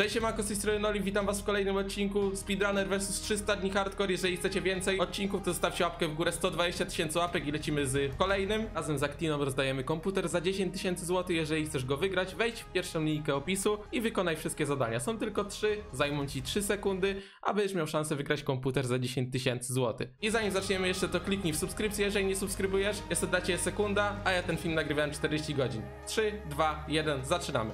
Cześć, siemanko, z tej strony Noli, witam was w kolejnym odcinku Speedrunner vs 300 dni hardcore. Jeżeli chcecie więcej odcinków, to zostawcie łapkę w górę, 120 000 łapek i lecimy z kolejnym. Razem z Actiną rozdajemy komputer za 10 000 złotych. Jeżeli chcesz go wygrać, wejdź w pierwszą linijkę opisu i wykonaj wszystkie zadania. Są tylko 3, zajmą ci 3 sekundy, abyś miał szansę wygrać komputer za 10 000 złotych. I zanim zaczniemy jeszcze, to kliknij w subskrypcję, jeżeli nie subskrybujesz. Jest to dla ciebie sekunda, a ja ten film nagrywałem 40 godzin. 3, 2, 1, zaczynamy.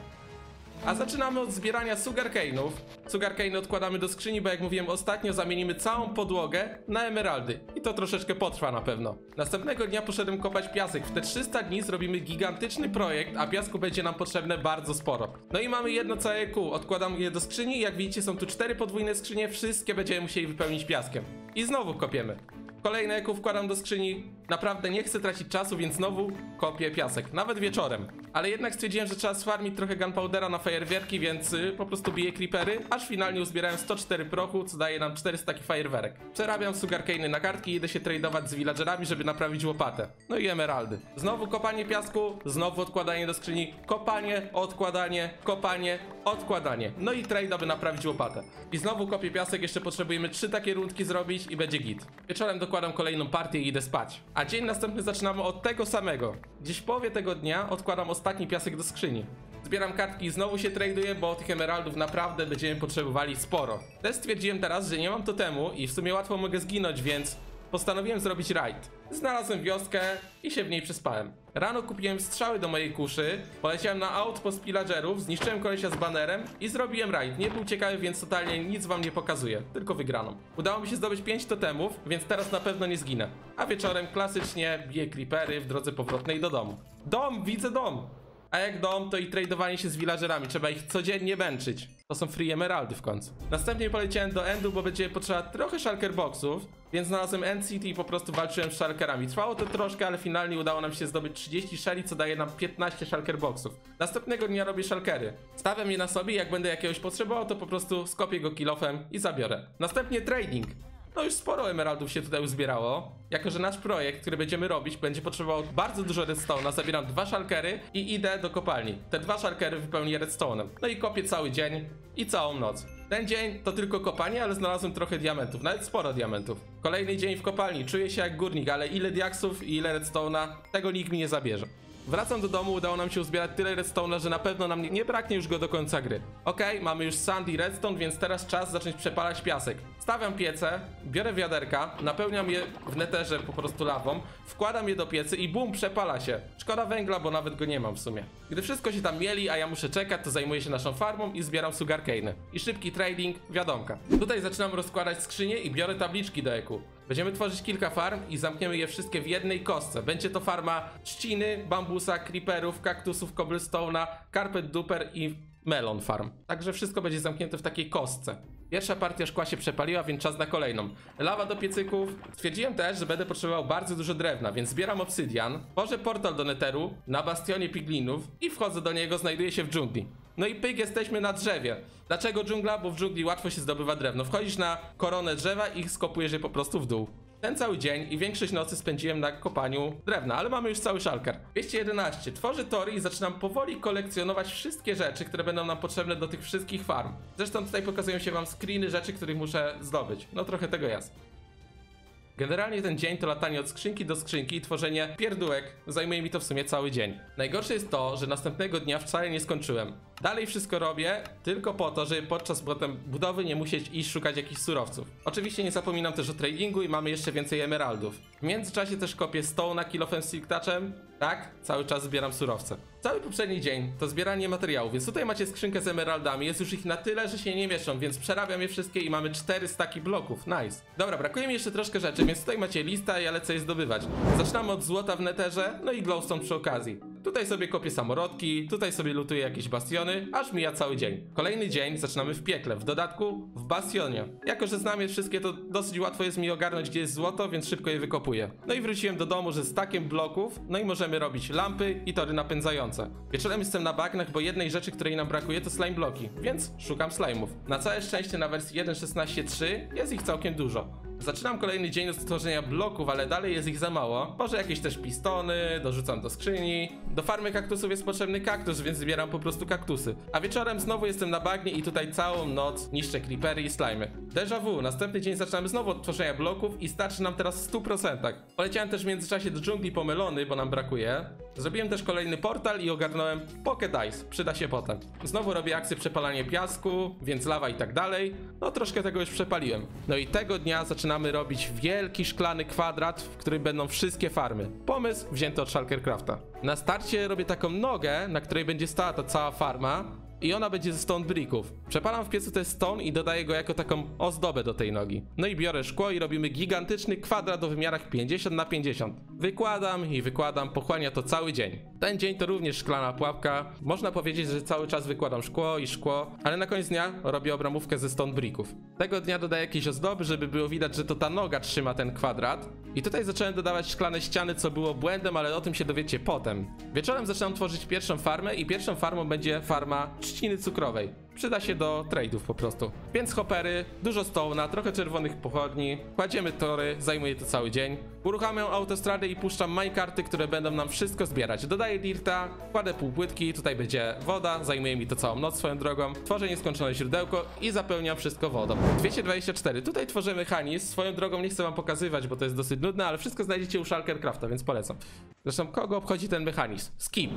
A zaczynamy od zbierania sugarcane'ów. Sugarcane'y odkładamy do skrzyni, bo jak mówiłem ostatnio, zamienimy całą podłogę na emeraldy. I to troszeczkę potrwa na pewno. Następnego dnia poszedłem kopać piasek. W te 300 dni zrobimy gigantyczny projekt, a piasku będzie nam potrzebne bardzo sporo. No i mamy jedno całe kół. Odkładam je do skrzyni. Jak widzicie, są tu 4 podwójne skrzynie. Wszystkie będziemy musieli wypełnić piaskiem. I znowu kopiemy. Kolejne kół wkładam do skrzyni. Naprawdę nie chcę tracić czasu, więc znowu kopię piasek. Nawet wieczorem. Ale jednak stwierdziłem, że trzeba sfarmić trochę gunpowdera na fajerwerki, więc po prostu biję creepery. Aż finalnie uzbierałem 104 prochu, co daje nam 400 takich fajerwerek. Przerabiam sugarcane'y na kartki i idę się tradeować z villagerami, żeby naprawić łopatę. No i emeraldy. Znowu kopanie piasku, znowu odkładanie do skrzyni. Kopanie, odkładanie, kopanie, odkładanie. No i trade, aby naprawić łopatę. I znowu kopię piasek, jeszcze potrzebujemy 3 takie rundki zrobić i będzie git. Wieczorem dokładam kolejną partię i idę spać. A dzień następny zaczynamy od tego samego. Gdzieś w połowie tego dnia odkładam ostatni piasek do skrzyni. Zbieram kartki i znowu się traduję, bo tych emeraldów naprawdę będziemy potrzebowali sporo. Też stwierdziłem teraz, że nie mam totemu i w sumie łatwo mogę zginąć, więc postanowiłem zrobić raid. Znalazłem wioskę i się w niej przespałem. Rano kupiłem strzały do mojej kuszy, poleciałem na outpost pillagerów, zniszczyłem kolesia z banerem i zrobiłem raid. Nie był ciekawy, więc totalnie nic wam nie pokazuję, tylko wygraną. Udało mi się zdobyć 5 totemów, więc teraz na pewno nie zginę. A wieczorem klasycznie biję creepery w drodze powrotnej do domu. Dom! Widzę dom! A jak dom, to i tradeowanie się z villagerami, trzeba ich codziennie męczyć. To są free emeraldy w końcu. Następnie poleciałem do endu, bo będzie potrzeba trochę shulker boxów, więc znalazłem end city i po prostu walczyłem z shulkerami. Trwało to troszkę, ale finalnie udało nam się zdobyć 30 shali, co daje nam 15 shulker boxów. Następnego dnia robię shulkery. Stawiam je na sobie i jak będę jakiegoś potrzebował, to po prostu skopię go kill-offem i zabiorę. Następnie trading. No już sporo emeraldów się tutaj uzbierało. Jako że nasz projekt, który będziemy robić, będzie potrzebował bardzo dużo redstone'a, zabieram 2 shulkery i idę do kopalni. Te 2 shulkery wypełnię redstone'em. No i kopię cały dzień i całą noc. Ten dzień to tylko kopanie, ale znalazłem trochę diamentów, nawet sporo diamentów. Kolejny dzień w kopalni, czuję się jak górnik, ale ile diaksów i ile redstone'a, tego nikt mi nie zabierze. Wracam do domu, udało nam się uzbierać tyle redstone'a, że na pewno nam nie braknie już go do końca gry. Okej, mamy już sand i redstone, więc teraz czas zacząć przepalać piasek. Stawiam piece, biorę wiaderka, napełniam je w netherze po prostu lawą, wkładam je do piecy i bum, przepala się. Szkoda węgla, bo nawet go nie mam w sumie. Gdy wszystko się tam mieli, a ja muszę czekać, to zajmuję się naszą farmą i zbieram sugarcane'y. I szybki trading, wiadomka. Tutaj zaczynam rozkładać skrzynię i biorę tabliczki do eku. Będziemy tworzyć kilka farm i zamkniemy je wszystkie w jednej kostce. Będzie to farma trzciny, bambusa, creeperów, kaktusów, cobblestone'a, carpet duper i melon farm. Także wszystko będzie zamknięte w takiej kostce. Pierwsza partia szkła się przepaliła, więc czas na kolejną. Lawa do piecyków. Stwierdziłem też, że będę potrzebował bardzo dużo drewna, więc zbieram obsydian, tworzę portal do netheru na bastionie piglinów i wchodzę do niego, znajduję się w dżungli. No i pyk, jesteśmy na drzewie. Dlaczego dżungla? Bo w dżungli łatwo się zdobywa drewno. Wchodzisz na koronę drzewa i skopujesz je po prostu w dół. Ten cały dzień i większość nocy spędziłem na kopaniu drewna, ale mamy już cały shulker. 211. Tworzę tory i zaczynam powoli kolekcjonować wszystkie rzeczy, które będą nam potrzebne do tych wszystkich farm. Zresztą tutaj pokazują się wam screeny rzeczy, których muszę zdobyć. No trochę tego jest. Generalnie ten dzień to latanie od skrzynki do skrzynki i tworzenie pierdółek. Zajmuje mi to w sumie cały dzień. Najgorsze jest to, że następnego dnia wcale nie skończyłem. Dalej wszystko robię tylko po to, żeby podczas potem budowy nie musieć iść szukać jakichś surowców. Oczywiście nie zapominam też o tradingu i mamy jeszcze więcej emeraldów. W międzyczasie też kopię stołna kill-offem z silk touchem. Tak, cały czas zbieram surowce. Cały poprzedni dzień to zbieranie materiałów, więc tutaj macie skrzynkę z emeraldami, jest już ich na tyle, że się nie mieszczą, więc przerabiam je wszystkie i mamy 4 staki bloków, nice. Dobra, brakuje mi jeszcze troszkę rzeczy, więc tutaj macie lista, ja lecę je zdobywać. Zaczynamy od złota w netherze, no i glowstone przy okazji. Tutaj sobie kopię samorodki, tutaj sobie lutuję jakieś bastiony, aż mija cały dzień. Kolejny dzień zaczynamy w piekle, w dodatku w bastionie. Jako że znam je wszystkie, to dosyć łatwo jest mi ogarnąć, gdzie jest złoto, więc szybko je wykopuję. No i wróciłem do domu, że z takiem bloków, no i możemy robić lampy i tory napędzające. Wieczorem jestem na bagnach, bo jednej rzeczy, której nam brakuje, to slime bloki, więc szukam slime'ów. Na całe szczęście na wersji 1.16.3 jest ich całkiem dużo. Zaczynam kolejny dzień od tworzenia bloków, ale dalej jest ich za mało. Może jakieś też pistony, dorzucam do skrzyni, Do farmy kaktusów jest potrzebny kaktus, więc zbieram po prostu kaktusy. A wieczorem znowu jestem na bagnie i tutaj całą noc niszczę creepery i slimy. Déjà vu, następny dzień zaczynamy znowu od tworzenia bloków i starczy nam teraz w 100%. Poleciałem też w międzyczasie do dżungli pomylony, bo nam brakuje. Zrobiłem też kolejny portal i ogarnąłem Pocket Ice, przyda się potem. Znowu robię akcję przepalanie piasku, więc lawa i tak dalej. No troszkę tego już przepaliłem. No i tego dnia zaczynamy robić wielki szklany kwadrat, w którym będą wszystkie farmy. Pomysł wzięty od Shulkercrafta. Na starcie robię taką nogę, na której będzie stała ta cała farma i ona będzie ze stone bricków. Przepalam w piecu ten stone i dodaję go jako taką ozdobę do tej nogi. No i biorę szkło i robimy gigantyczny kwadrat o wymiarach 50×50. Wykładam i wykładam, pochłania to cały dzień. Ten dzień to również szklana pułapka. Można powiedzieć, że cały czas wykładam szkło i szkło, ale na koniec dnia robię obramówkę ze stone bricków. Tego dnia dodaję jakieś ozdoby, żeby było widać, że to ta noga trzyma ten kwadrat. I tutaj zacząłem dodawać szklane ściany, co było błędem, ale o tym się dowiecie potem. Wieczorem zaczynam tworzyć pierwszą farmę i pierwszą farmą będzie farma trzciny cukrowej. Przyda się do trade'ów po prostu. Więc hopery, dużo stołna, trochę czerwonych pochodni, kładziemy tory, zajmuje to cały dzień. Uruchamiam autostradę i puszczam minecarty, które będą nam wszystko zbierać. Dodaję dirta, kładę półpłytki, tutaj będzie woda, zajmuje mi to całą noc swoją drogą. Tworzę nieskończone źródełko i zapełniam wszystko wodą. 224, tutaj tworzę mechanizm, swoją drogą nie chcę wam pokazywać, bo to jest dosyć nudne, ale wszystko znajdziecie u Shulkercrafta, więc polecam. Zresztą kogo obchodzi ten mechanizm? Skip.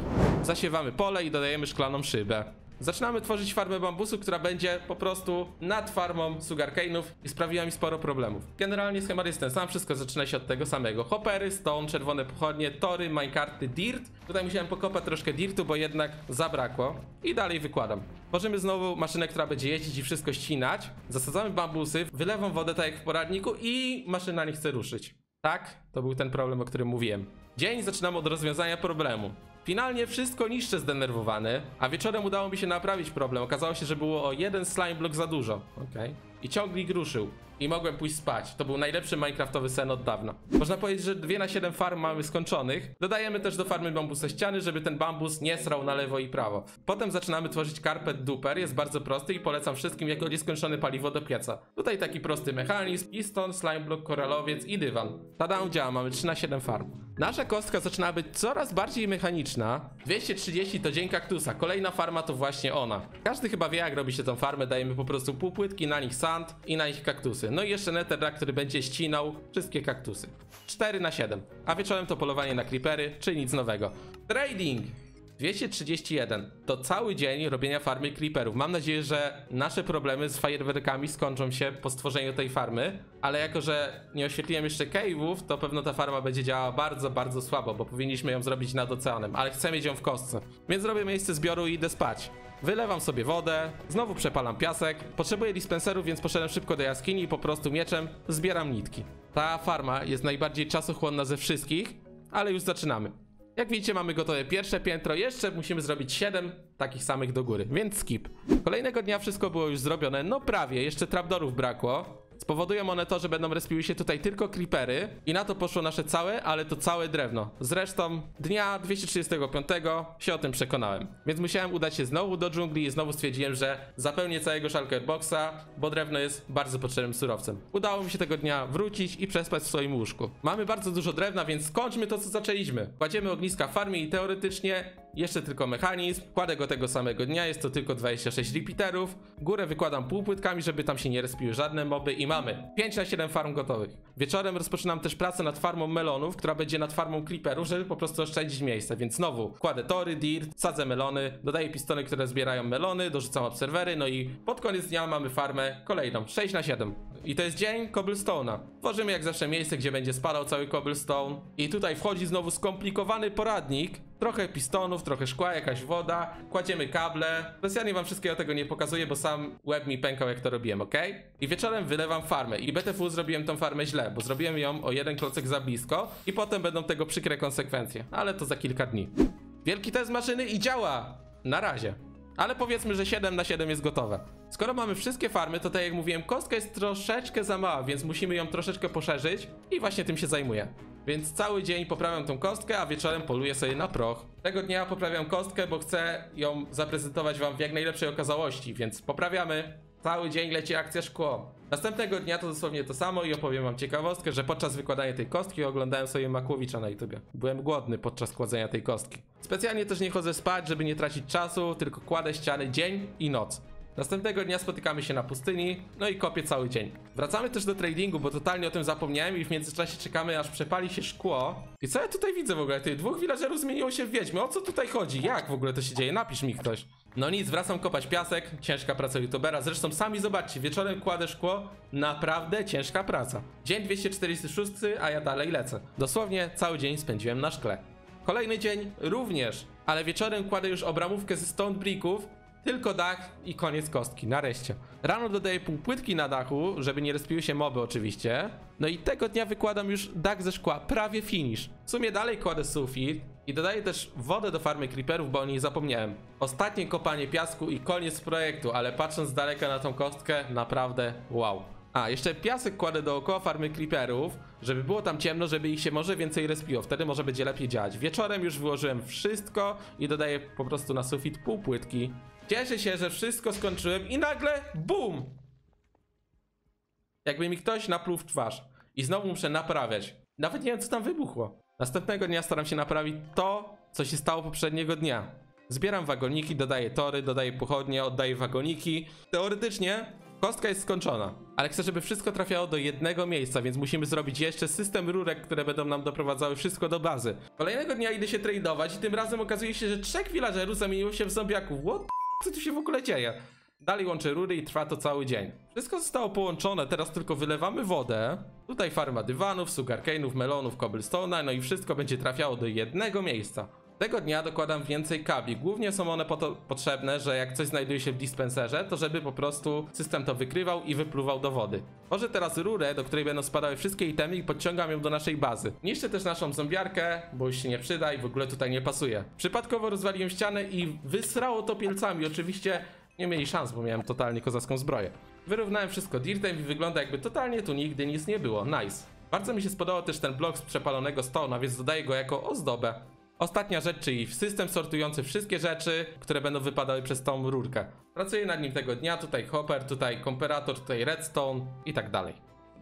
Zasiewamy pole i dodajemy szklaną szybę. Zaczynamy tworzyć farmę bambusu, która będzie po prostu nad farmą sugarcane'ów i sprawiła mi sporo problemów. Generalnie schemat jest ten sam, wszystko zaczyna się od tego samego. Hoppery, stone, czerwone pochodnie, tory, minecarty, dirt. Tutaj musiałem pokopać troszkę dirtu, bo jednak zabrakło. I dalej wykładam. Tworzymy znowu maszynę, która będzie jeździć i wszystko ścinać. Zasadzamy bambusy, wylewam wodę tak jak w poradniku i maszyna nie chce ruszyć. Tak, to był ten problem, o którym mówiłem. Dzień zaczynam od rozwiązania problemu. Finalnie wszystko niszczę zdenerwowany, a wieczorem udało mi się naprawić problem. Okazało się, że było o jeden slime block za dużo. Okej. I ciągnik ruszył. I mogłem pójść spać. To był najlepszy minecraftowy sen od dawna. Można powiedzieć, że 2/7 farm mamy skończonych. Dodajemy też do farmy bambusa ściany, żeby ten bambus nie srał na lewo i prawo. Potem zaczynamy tworzyć carpet duper. Jest bardzo prosty i polecam wszystkim jako nieskończone paliwo do pieca. Tutaj taki prosty mechanizm. Piston, slime block, koralowiec i dywan. Tada, działa. Mamy 3/7 farm. Nasza kostka zaczyna być coraz bardziej mechaniczna. 230 to dzień kaktusa. Kolejna farma to właśnie ona. Każdy chyba wie, jak robi się tą farmę. Dajemy po prostu półpłytki, na nich sand i na nich kaktusy. No i jeszcze netherrack, który będzie ścinał wszystkie kaktusy. 4/7. A wieczorem to polowanie na creepery, czyli nic nowego. Trading! 231. To cały dzień robienia farmy creeperów. Mam nadzieję, że nasze problemy z fajerwerkami skończą się po stworzeniu tej farmy. Ale jako, że nie oświetliłem jeszcze cave'ów, to pewno ta farma będzie działała bardzo, bardzo słabo, bo powinniśmy ją zrobić nad oceanem. Ale chcę mieć ją w kostce. Więc robię miejsce zbioru i idę spać. Wylewam sobie wodę, znowu przepalam piasek. Potrzebuję dispenserów, więc poszedłem szybko do jaskini i po prostu mieczem zbieram nitki. Ta farma jest najbardziej czasochłonna ze wszystkich, ale już zaczynamy. Jak widzicie, mamy gotowe pierwsze piętro, jeszcze musimy zrobić 7 takich samych do góry, więc skip. Kolejnego dnia wszystko było już zrobione, no prawie, jeszcze trapdoorów brakło. Spowodują one to, że będą respiły się tutaj tylko creepery i na to poszło nasze całe, ale to całe drewno. Zresztą dnia 235 się o tym przekonałem. Więc musiałem udać się znowu do dżungli i znowu stwierdziłem, że zapełnię całego Shulkerboxa, bo drewno jest bardzo potrzebnym surowcem. Udało mi się tego dnia wrócić i przespać w swoim łóżku. Mamy bardzo dużo drewna, więc skończmy to, co zaczęliśmy. Kładziemy ogniska w farmie i teoretycznie... Jeszcze tylko mechanizm, kładę go tego samego dnia, jest to tylko 26 repeaterów. Górę wykładam półpłytkami, żeby tam się nie respiły żadne moby i mamy 5/7 farm gotowych. Wieczorem rozpoczynam też pracę nad farmą melonów, która będzie nad farmą creeperów, żeby po prostu oszczędzić miejsce. Więc znowu kładę tory, dirt, sadzę melony, dodaję pistony, które zbierają melony, dorzucam obserwery, no i pod koniec dnia mamy farmę kolejną, 6/7. I to jest dzień cobblestone'a. Tworzymy jak zawsze miejsce, gdzie będzie spadał cały cobblestone. I tutaj wchodzi znowu skomplikowany poradnik. Trochę pistonów, trochę szkła, jakaś woda. Kładziemy kable. Specjalnie wam wszystkiego tego nie pokazuję, bo sam łeb mi pękał, jak to robiłem, ok? I wieczorem wylewam farmę. I BTW zrobiłem tą farmę źle, bo zrobiłem ją o jeden klocek za blisko. I potem będą tego przykre konsekwencje. Ale to za kilka dni. Wielki test maszyny i działa! Na razie. Ale powiedzmy, że 7/7 jest gotowe. Skoro mamy wszystkie farmy, to tak jak mówiłem, kostka jest troszeczkę za mała, więc musimy ją troszeczkę poszerzyć. I właśnie tym się zajmuję. Więc cały dzień poprawiam tą kostkę, a wieczorem poluję sobie na proch. Tego dnia poprawiam kostkę, bo chcę ją zaprezentować wam w jak najlepszej okazałości, więc poprawiamy, Cały dzień leci akcja szkło. Następnego dnia to dosłownie to samo i opowiem wam ciekawostkę, że podczas wykładania tej kostki oglądałem sobie Makłowicza na YouTubie. Byłem głodny podczas kładzenia tej kostki. Specjalnie też nie chodzę spać, żeby nie tracić czasu, tylko kładę ściany dzień i noc. Następnego dnia spotykamy się na pustyni, no i kopię cały dzień. Wracamy też do tradingu, bo totalnie o tym zapomniałem i w międzyczasie czekamy, aż przepali się szkło. I co ja tutaj widzę w ogóle? Tych dwóch villagerów zmieniło się w wiedźmy. O co tutaj chodzi? Jak w ogóle to się dzieje? Napisz mi ktoś. No nic, wracam kopać piasek. Ciężka praca youtubera. Zresztą sami zobaczcie, wieczorem kładę szkło. Naprawdę ciężka praca. Dzień 246, a ja dalej lecę. Dosłownie cały dzień spędziłem na szkle. Kolejny dzień również, ale wieczorem kładę już obramówkę ze stone bricków. Tylko dach i koniec kostki, nareszcie. Rano dodaję pół płytki na dachu, żeby nie respiły się moby oczywiście. No i tego dnia wykładam już dach ze szkła, prawie finish. W sumie dalej kładę sufit i dodaję też wodę do farmy creeperów, bo o niej zapomniałem. Ostatnie kopanie piasku i koniec projektu, ale patrząc z daleka na tą kostkę, naprawdę wow. A, jeszcze piasek kładę dookoła farmy creeperów, żeby było tam ciemno, żeby ich się może więcej respiło, wtedy może będzie lepiej działać. Wieczorem już wyłożyłem wszystko i dodaję po prostu na sufit pół płytki. Cieszę się, że wszystko skończyłem i nagle BUM! Jakby mi ktoś napluł w twarz. I znowu muszę naprawiać. Nawet nie wiem, co tam wybuchło. Następnego dnia staram się naprawić to, co się stało poprzedniego dnia. Zbieram wagoniki, dodaję tory, dodaję pochodnie, oddaję wagoniki. Teoretycznie kostka jest skończona, ale chcę, żeby wszystko trafiało do jednego miejsca, więc musimy zrobić jeszcze system rurek, które będą nam doprowadzały wszystko do bazy. Kolejnego dnia idę się tradeować i tym razem okazuje się, że 3 villagerów zamieniło się w zombiaków. What? Co tu się w ogóle dzieje? Dalej łączę rury i trwa to cały dzień. Wszystko zostało połączone, teraz tylko wylewamy wodę. Tutaj farma dywanów, sugarcane'ów, melonów, cobblestone'a, no i wszystko będzie trafiało do jednego miejsca. Tego dnia dokładam więcej kabli. Głównie są one po to potrzebne, że jak coś znajduje się w dispenserze, to żeby po prostu system to wykrywał i wypluwał do wody. Tworzę teraz rurę, do której będą spadały wszystkie itemy i podciągam ją do naszej bazy. Niszczę też naszą zombiarkę, bo już się nie przyda i w ogóle tutaj nie pasuje. Przypadkowo rozwaliłem ścianę i wysrało to pielcami. Oczywiście nie mieli szans, bo miałem totalnie kozacką zbroję. Wyrównałem wszystko dirtem i wygląda, jakby totalnie tu nigdy nic nie było. Nice. Bardzo mi się spodobał też ten blok z przepalonego stołu, więc dodaję go jako ozdobę. Ostatnia rzecz, czyli system sortujący wszystkie rzeczy, które będą wypadały przez tą rurkę. Pracuję nad nim tego dnia, tutaj hopper, tutaj komparator, tutaj redstone i tak dalej.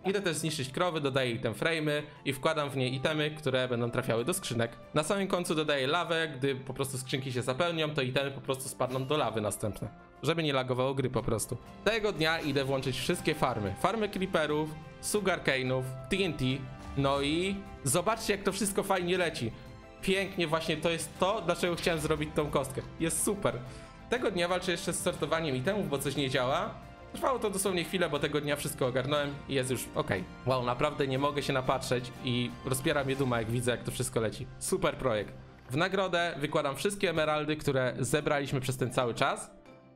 Idę też zniszczyć krowy, dodaję item frame'y i wkładam w nie itemy, które będą trafiały do skrzynek. Na samym końcu dodaję lawę, gdy po prostu skrzynki się zapełnią, to itemy po prostu spadną do lawy następne. Żeby nie lagowało gry po prostu. Tego dnia idę włączyć wszystkie farmy. Farmy creeperów, sugarcane'ów, TNT, no i zobaczcie, jak to wszystko fajnie leci. Pięknie, właśnie to jest to, dlaczego chciałem zrobić tą kostkę. Jest super. Tego dnia walczę jeszcze z sortowaniem itemów, bo coś nie działa. Trwało to dosłownie chwilę, bo tego dnia wszystko ogarnąłem i jest już ok. Wow, naprawdę nie mogę się napatrzeć i rozpiera mnie duma, jak widzę, jak to wszystko leci. Super projekt. W nagrodę wykładam wszystkie emeraldy, które zebraliśmy przez ten cały czas.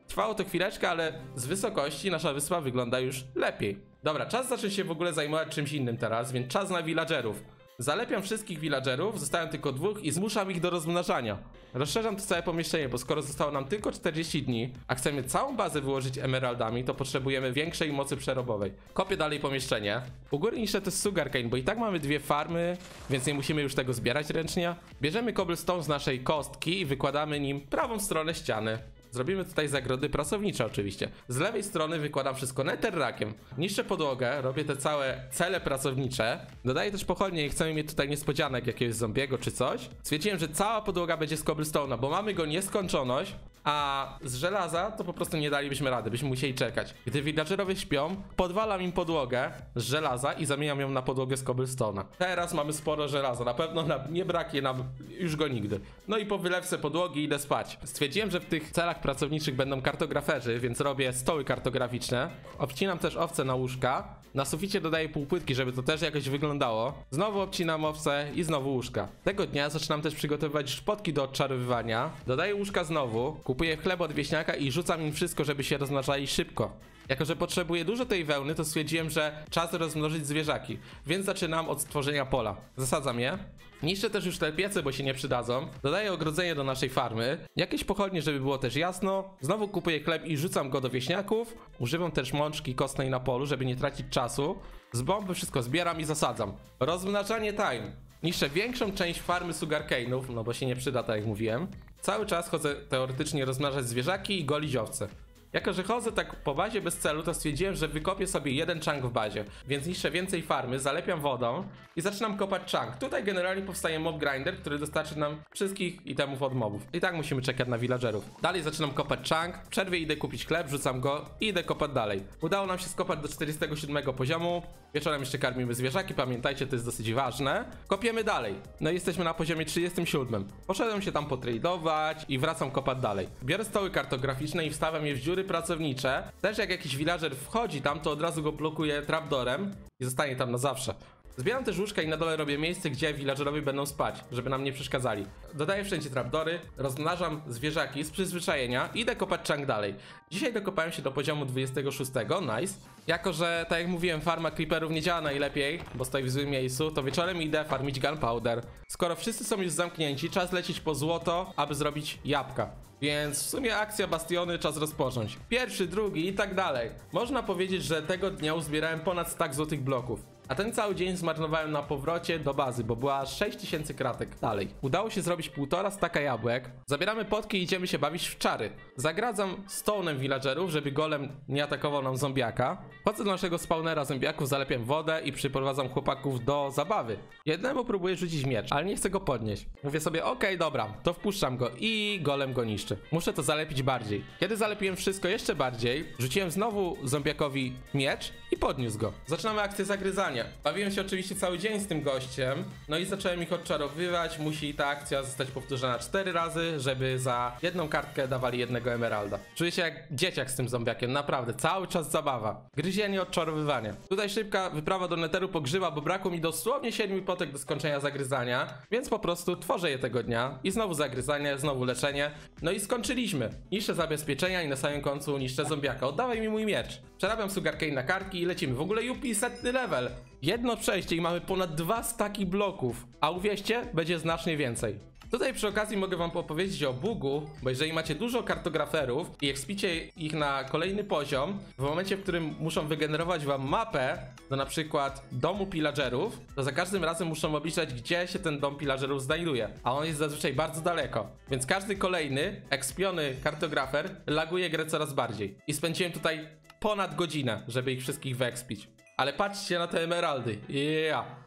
Trwało to chwileczkę, ale z wysokości nasza wyspa wygląda już lepiej. Dobra, czas zacząć się w ogóle zajmować czymś innym teraz, więc czas na villagerów. Zalepiam wszystkich villagerów, zostają tylko 2 i zmuszam ich do rozmnażania. Rozszerzam to całe pomieszczenie, bo skoro zostało nam tylko 40 dni, a chcemy całą bazę wyłożyć emeraldami, to potrzebujemy większej mocy przerobowej. Kopię dalej pomieszczenie. U góry niszczę też sugarcane, bo i tak mamy 2 farmy, więc nie musimy już tego zbierać ręcznie. Bierzemy cobblestone z naszej kostki i wykładamy nim prawą stronę ściany. Zrobimy tutaj zagrody pracownicze oczywiście. Z lewej strony wykładam wszystko netherrakiem. Niszczę podłogę, robię te całe cele pracownicze. Dodaję też pochodnie i chcemy mieć tutaj niespodzianek jakiegoś zombiego czy coś. Stwierdziłem, że cała podłoga będzie z cobblestone'a, bo mamy go nieskończoność. A z żelaza to po prostu nie dalibyśmy rady, byśmy musieli czekać. Gdy villagerowie śpią, podwalam im podłogę z żelaza i zamieniam ją na podłogę z cobblestone'a. Teraz mamy sporo żelaza, na pewno nie braknie nam już go nigdy. No i po wylewce podłogi idę spać. Stwierdziłem, że w tych celach pracowniczych będą kartograferzy, więc robię stoły kartograficzne. Obcinam też owce na łóżka. Na suficie dodaję półpłytki, żeby to też jakoś wyglądało. Znowu obcinam owce i znowu łóżka. Tego dnia zaczynam też przygotowywać szpotki do odczarowywania. Dodaję łóżka znowu. Kupuję chleb od wieśniaka i rzucam im wszystko, żeby się rozmnażali szybko. Jako że potrzebuję dużo tej wełny, to stwierdziłem, że czas rozmnożyć zwierzaki, więc zaczynam od stworzenia pola. Zasadzam je. Niszczę też już te piece, bo się nie przydadzą. Dodaję ogrodzenie do naszej farmy. Jakieś pochodnie, żeby było też jasno. Znowu kupuję chleb i rzucam go do wieśniaków. Używam też mączki kostnej na polu, żeby nie tracić czasu. Z bomby wszystko zbieram i zasadzam. Rozmnażanie time. Niszczę większą część farmy sugarcane'ów, no bo się nie przyda, tak jak mówiłem. Cały czas chodzę teoretycznie rozmnażać zwierzaki i golić owce. Jako że chodzę tak po bazie bez celu, to stwierdziłem, że wykopię sobie jeden chunk w bazie. Więc niszczę więcej farmy, zalepiam wodą i zaczynam kopać chunk. Tutaj generalnie powstaje mob grinder, który dostarczy nam wszystkich itemów od mobów. I tak musimy czekać na villagerów. Dalej zaczynam kopać chunk, w przerwie idę kupić chleb, rzucam go i idę kopać dalej. Udało nam się skopać do 47 poziomu. Wieczorem jeszcze karmimy zwierzaki, pamiętajcie, to jest dosyć ważne. Kopiemy dalej. No i jesteśmy na poziomie 37. Poszedłem się tam potradować i wracam kopać dalej. Biorę stoły kartograficzne i wstawiam je w dziury pracownicze. Też jak jakiś villager wchodzi tam, to od razu go blokuje trapdoorem i zostanie tam na zawsze. Zbieram też łóżka i na dole robię miejsce, gdzie villagerowie będą spać, żeby nam nie przeszkadzali. Dodaję wszędzie trapdory, rozmnażam zwierzaki z przyzwyczajenia i idę kopać chunk dalej. Dzisiaj dokopałem się do poziomu 26, nice. Jako że, tak jak mówiłem, farma creeperów nie działa najlepiej, bo stoi w złym miejscu, to wieczorem idę farmić gunpowder. Skoro wszyscy są już zamknięci, czas lecieć po złoto, aby zrobić jabłka. Więc w sumie akcja bastiony, czas rozpocząć. Pierwszy, drugi i tak dalej. Można powiedzieć, że tego dnia uzbierałem ponad stak złotych bloków. A ten cały dzień zmarnowałem na powrocie do bazy, bo była 6000 kratek dalej. Udało się zrobić 1,5 staka jabłek. Zabieramy potki i idziemy się bawić w czary. Zagradzam stołnem villagerów, żeby golem nie atakował nam zombiaka. Chodzę do naszego spawnera zombiaków, zalepiam wodę i przyprowadzam chłopaków do zabawy. Jednemu próbuję rzucić miecz, ale nie chcę go podnieść. Mówię sobie, okej, dobra, to wpuszczam go i golem go niszczy. Muszę to zalepić bardziej. Kiedy zalepiłem wszystko jeszcze bardziej, rzuciłem znowu zombiakowi miecz i podniósł go. Zaczynamy akcję zagryzania. Bawiłem się oczywiście cały dzień z tym gościem, no i zacząłem ich odczarowywać. Musi ta akcja zostać powtórzona 4 razy, żeby za jedną kartkę dawali jednego emeralda. Czuję się jak dzieciak z tym zombiakiem, naprawdę, cały czas zabawa. Gryzienie, odczarowywanie. Tutaj szybka wyprawa do netheru po grzyba, bo brakło mi dosłownie 7 potek do skończenia zagryzania, więc po prostu tworzę je tego dnia i znowu zagryzanie, znowu leczenie. No i skończyliśmy. Niszczę zabezpieczenia i na samym końcu niszczę zombiaka. Oddawaj mi mój miecz. Przerabiam sugarcane na kartki i lecimy. W ogóle jupi, 100 level. Jedno przejście i mamy ponad 2 staki bloków, a uwierzcie, będzie znacznie więcej. Tutaj przy okazji mogę wam opowiedzieć o bugu, bo jeżeli macie dużo kartograferów i ekspicie ich na kolejny poziom, w momencie, w którym muszą wygenerować wam mapę do na przykład domu pillagerów, to za każdym razem muszą obliczać, gdzie się ten dom pillagerów znajduje, a on jest zazwyczaj bardzo daleko. Więc każdy kolejny ekspiony kartografer laguje grę coraz bardziej. I spędziłem tutaj ponad godzinę, żeby ich wszystkich wyekspić. Ale patrzcie na te emeraldy,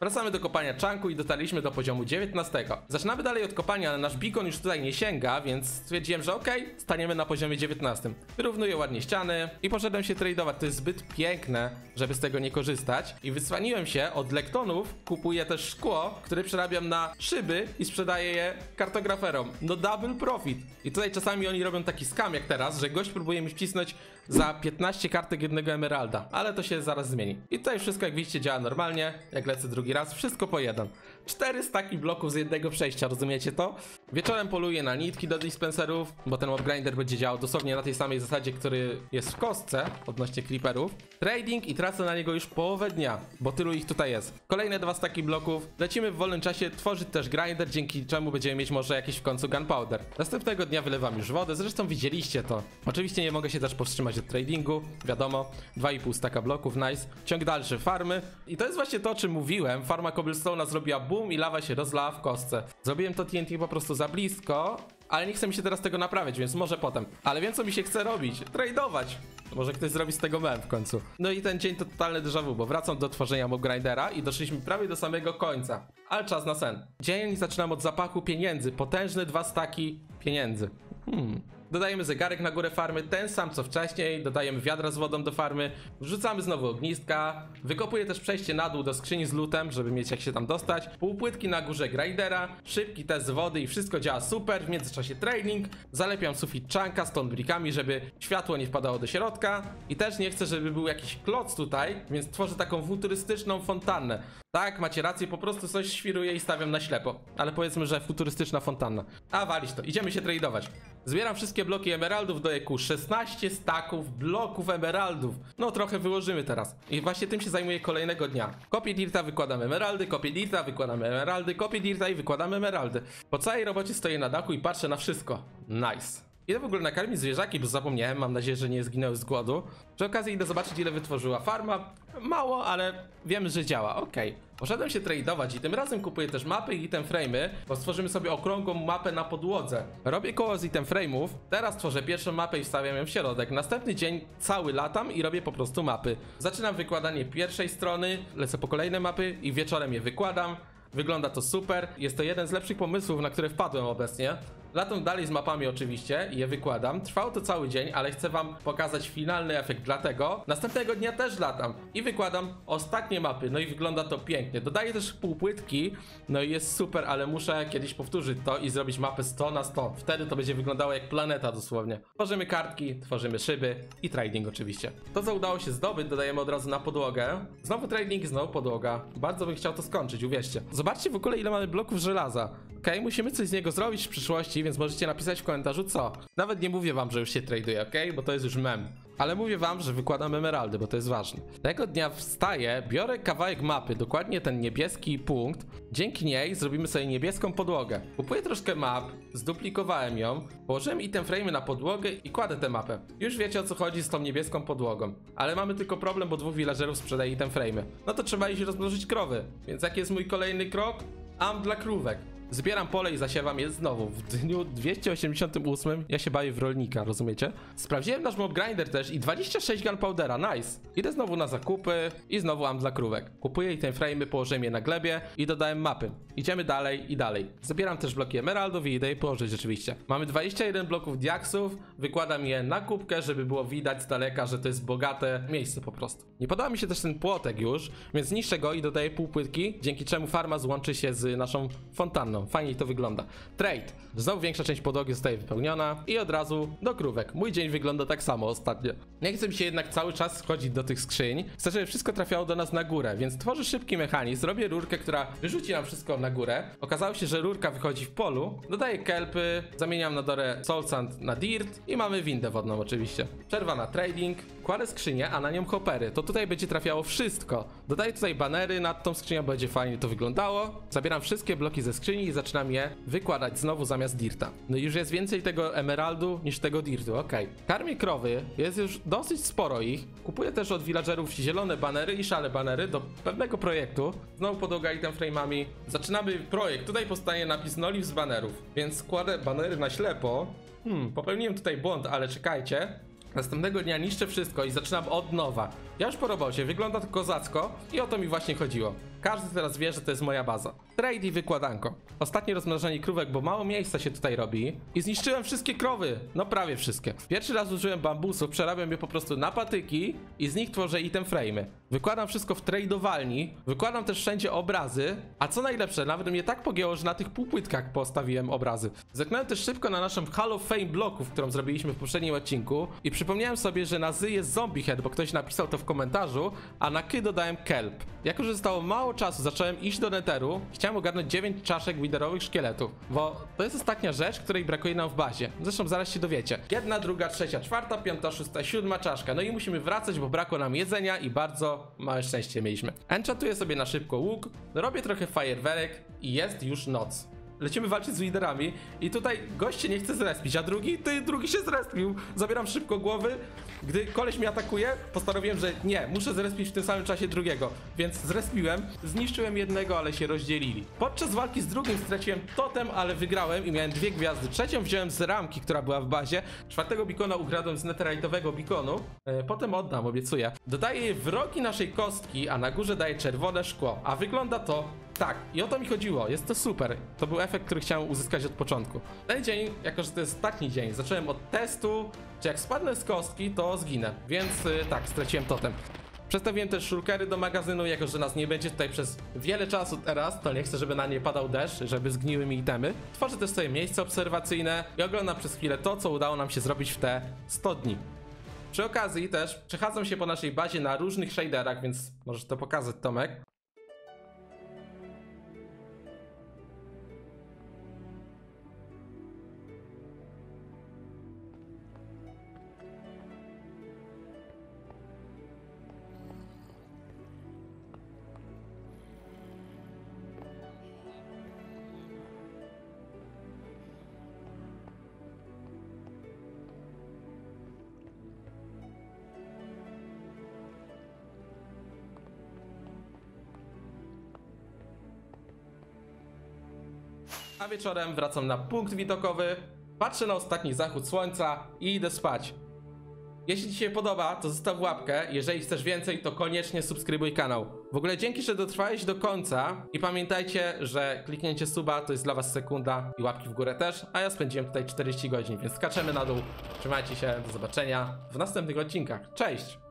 Wracamy do kopania chunku i dotarliśmy do poziomu 19. Zaczynamy dalej od kopania, ale nasz beacon już tutaj nie sięga, więc stwierdziłem, że okej, staniemy na poziomie 19. Wyrównuję ładnie ściany i poszedłem się tradeować, to jest zbyt piękne, żeby z tego nie korzystać. I wycwaniłem się od lektonów, kupuję też szkło, które przerabiam na szyby i sprzedaję je kartograferom. No double profit. I tutaj czasami oni robią taki scam jak teraz, że gość próbuje mi wcisnąć za 15 kartek jednego emeralda, ale to się zaraz zmieni. I tutaj wszystko, jak widzicie, działa normalnie. Jak lecę drugi raz, wszystko po jeden. 4 staki bloków z jednego przejścia, rozumiecie to? Wieczorem poluję na nitki do dispenserów, bo ten mob grinder będzie działał dosłownie na tej samej zasadzie, który jest w kostce odnośnie creeperów. Trading i tracę na niego już połowę dnia, bo tylu ich tutaj jest. Kolejne 2 staki bloków. Lecimy w wolnym czasie tworzyć też grinder, dzięki czemu będziemy mieć może jakiś w końcu gunpowder. Następnego dnia wylewam już wodę, zresztą widzieliście to. Oczywiście nie mogę się też powstrzymać od tradingu, wiadomo. 2,5 staka bloków, nice. Ciąg dalszy farmy. I to jest właśnie to, o czym mówiłem. Farma cobblestone'a zrobiła boom i lawa się rozlała w kostce. Zrobiłem to TNT po prostu za blisko, ale nie chce mi się teraz tego naprawiać, więc może potem. Ale wiem, co mi się chce robić. Tradeować. Może ktoś zrobi z tego mem w końcu. No i ten dzień to totalne déjà vu, bo wracam do tworzenia mob grindera i doszliśmy prawie do samego końca. Ale czas na sen. Dzień zaczynam od zapachu pieniędzy. Potężne 2 staki pieniędzy. Dodajemy zegarek na górę farmy, ten sam co wcześniej, dodajemy wiadra z wodą do farmy, wrzucamy znowu ognistka, wykopuję też przejście na dół do skrzyni z lootem, żeby mieć jak się tam dostać, półpłytki na górze grindera, szybki test wody i wszystko działa super, w międzyczasie training, zalepiam sufit chunka stone brickami, żeby światło nie wpadało do środka i też nie chcę, żeby był jakiś kloc tutaj, więc tworzę taką futurystyczną fontannę. Tak, macie rację, po prostu coś świruję i stawiam na ślepo, ale powiedzmy, że futurystyczna fontanna. A walić to, idziemy się tradeować. Zbieram wszystkie bloki emeraldów do EQ, 16 staków bloków emeraldów. No trochę wyłożymy teraz. I właśnie tym się zajmuję kolejnego dnia. Kopię dirta, wykładam emeraldy, kopię dirta, wykładam emeraldy, kopię dirta i wykładam emeraldy. Po całej robocie stoję na dachu i patrzę na wszystko. Nice. Idę w ogóle nakarmić zwierzaki, bo zapomniałem, mam nadzieję, że nie zginęły z głodu. Przy okazji idę zobaczyć, ile wytworzyła farma. Mało, ale wiemy, że działa, okej. Poszedłem się tradeować i tym razem kupuję też mapy i item frame'y, bo stworzymy sobie okrągłą mapę na podłodze. Robię koło z item frame'ów, teraz tworzę pierwszą mapę i wstawiam ją w środek. Następny dzień cały latam i robię po prostu mapy. Zaczynam wykładanie pierwszej strony, lecę po kolejne mapy i wieczorem je wykładam. Wygląda to super, jest to jeden z lepszych pomysłów, na które wpadłem obecnie. Latam dalej z mapami oczywiście i je wykładam. Trwało to cały dzień, ale chcę wam pokazać finalny efekt, dlatego następnego dnia też latam i wykładam ostatnie mapy, no i wygląda to pięknie. Dodaję też półpłytki, no i jest super, ale muszę kiedyś powtórzyć to i zrobić mapę 100 na 100. Wtedy to będzie wyglądało jak planeta dosłownie. Tworzymy kartki, tworzymy szyby i trading oczywiście. To, co udało się zdobyć, dodajemy od razu na podłogę. Znowu trading, znowu podłoga. Bardzo bym chciał to skończyć, uwierzcie. Zobaczcie w ogóle, ile mamy bloków żelaza. Okej, musimy coś z niego zrobić w przyszłości, więc możecie napisać w komentarzu co. Nawet nie mówię wam, że już się traduje, okej? Bo to jest już mem. Ale mówię wam, że wykładam emeraldy, bo to jest ważne. Tego dnia wstaję, biorę kawałek mapy, dokładnie ten niebieski punkt. Dzięki niej zrobimy sobie niebieską podłogę. Kupuję troszkę map, zduplikowałem ją, położyłem item frame'y na podłogę i kładę tę mapę. Już wiecie, o co chodzi z tą niebieską podłogą. Ale mamy tylko problem, bo dwóch villagerów sprzedaje item frame'y. No to trzeba iść rozmnożyć krowy. Więc jaki jest mój kolejny krok? Am dla krówek. Zbieram pole i zasiewam je znowu. W dniu 288 ja się bawię w rolnika, rozumiecie? Sprawdziłem nasz mob grinder też i 26 gunpowdera, nice. Idę znowu na zakupy i znowu mam dla krówek. Kupuję i te frame'y, położyłem je na glebie i dodałem mapy. Idziemy dalej i dalej. Zabieram też bloki emeraldów i idę je położyć rzeczywiście. Mamy 21 bloków diaksów, wykładam je na kubkę, żeby było widać z daleka, że to jest bogate miejsce po prostu. Nie podoba mi się też ten płotek już, więc zniszczę go i dodaję półpłytki, dzięki czemu farma złączy się z naszą fontanną. Fajnie to wygląda. Trade. Znowu większa część podłogi zostaje wypełniona i od razu do krówek. Mój dzień wygląda tak samo ostatnio. Nie chcę mi się jednak cały czas schodzić do tych skrzyń. Chcę, żeby wszystko trafiało do nas na górę, więc tworzę szybki mechanizm. Robię rurkę, która wyrzuci nam wszystko na górę. Okazało się, że rurka wychodzi w polu. Dodaję kelpy, zamieniam na dorę soul sand na dirt i mamy windę wodną oczywiście. Przerwa na trading. Kładę skrzynię, a na nią hoppery. To tutaj będzie trafiało wszystko. Dodaję tutaj banery nad tą skrzynią, będzie fajnie to wyglądało. Zabieram wszystkie bloki ze skrzyni i zaczynam je wykładać znowu zamiast dirta. No i już jest więcej tego emeraldu niż tego dirtu, okej. Karmię krowy, jest już dosyć sporo ich. Kupuję też od villagerów zielone banery i szare banery do pewnego projektu. Znowu podłoga item frame'ami. Zaczynamy projekt, tutaj powstanie napis Noliw z banerów, więc kładę banery na ślepo. Popełniłem tutaj błąd, ale czekajcie. Następnego dnia niszczę wszystko i zaczynam od nowa. Ja już po robocie, wygląda to kozacko i o to mi właśnie chodziło. Każdy teraz wie, że to jest moja baza. Trade i wykładanko. Ostatnie rozmnażanie krówek, bo mało miejsca się tutaj robi. I zniszczyłem wszystkie krowy. No prawie wszystkie. Pierwszy raz użyłem bambusów, przerabiam je po prostu na patyki i z nich tworzę item frame'y. Wykładam wszystko w trade'owalni, wykładam też wszędzie obrazy. A co najlepsze, nawet mnie tak pogięło, że na tych półpłytkach postawiłem obrazy. Zerknąłem też szybko na naszą Hall of Fame bloków, którą zrobiliśmy w poprzednim odcinku. I przypomniałem sobie, że na zy jest zombie head, bo ktoś napisał to w komentarzu, a na ky dodałem kelp. Jako, że zostało mało czasu, zacząłem iść do netheru. Chciałem ogarnąć 9 czaszek widerowych szkieletów, bo to jest ostatnia rzecz, której brakuje nam w bazie. Zresztą zaraz się dowiecie. 1, 2, 3, 4, 5, 6, 7 czaszka. No i musimy wracać, bo brakło nam jedzenia i bardzo małe szczęście mieliśmy. Enchantuję sobie na szybko łuk, robię trochę fajerwerek i jest już noc. Lecimy walczyć z widerami i tutaj goście nie chce zrespić, a drugi się zrespił. Zabieram szybko głowy. Gdy koleś mnie atakuje, postanowiłem, że nie, muszę zrespić w tym samym czasie drugiego. Więc zrespiłem, zniszczyłem jednego, ale się rozdzielili. Podczas walki z drugim straciłem totem, ale wygrałem i miałem 2 gwiazdy. 3. wziąłem z ramki, która była w bazie. 4. bikona ukradłem z netherite'owego bikonu. Potem oddam, obiecuję. Dodaję wrogi naszej kostki, a na górze daję czerwone szkło. A wygląda to... tak, i o to mi chodziło, jest to super. To był efekt, który chciałem uzyskać od początku. Ten dzień, jako że to jest ostatni dzień, zacząłem od testu, czy jak spadnę z kostki, to zginę. Więc tak, straciłem totem. Przestawiłem też shulkery do magazynu, jako że nas nie będzie tutaj przez wiele czasu teraz, to nie chcę, żeby na nie padał deszcz, żeby zgniły mi itemy. Tworzę też sobie miejsce obserwacyjne i oglądam przez chwilę to, co udało nam się zrobić w te 100 dni. Przy okazji też przechadzam się po naszej bazie na różnych shaderach, więc możesz to pokazać, Tomek. a wieczorem wracam na punkt widokowy, patrzę na ostatni zachód słońca i idę spać. Jeśli Ci się podoba, to zostaw łapkę, jeżeli chcesz więcej, to koniecznie subskrybuj kanał. W ogóle dzięki, że dotrwałeś do końca i pamiętajcie, że kliknięcie suba to jest dla Was sekunda i łapki w górę też, a ja spędziłem tutaj 40 godzin, więc skaczemy na dół. Trzymajcie się, do zobaczenia w następnych odcinkach. Cześć!